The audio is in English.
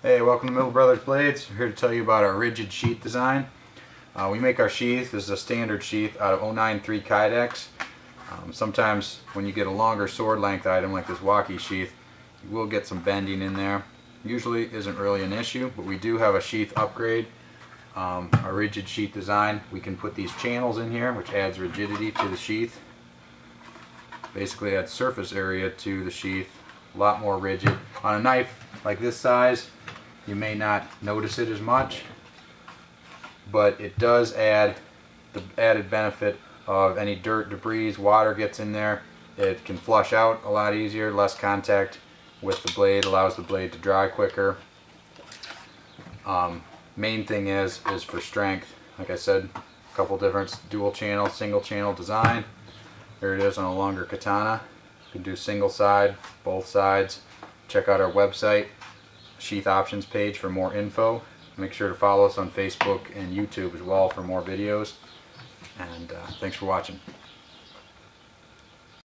Hey, welcome to Miller Bros. Blades. We're here to tell you about our rigid sheath design. We make our sheath, this is a standard sheath out of 093 Kydex. Sometimes when you get a longer sword length item like this waki sheath, you will get some bending in there. Usually isn't really an issue, but we do have a sheath upgrade. Our rigid sheath design, we can put these channels in here, which adds rigidity to the sheath. Basically adds surface area to the sheath, a lot more rigid. On a knife like this size, you may not notice it as much, but it does add the added benefit of any dirt, debris, water gets in there. It can flush out a lot easier, less contact with the blade, allows the blade to dry quicker. Main thing is for strength. Like I said, a couple different dual channel, single channel design. There it is on a longer katana. You can do single side, both sides. Check out our website, Sheath Options page for more info. Make sure to follow us on Facebook and YouTube as well for more videos. And thanks for watching.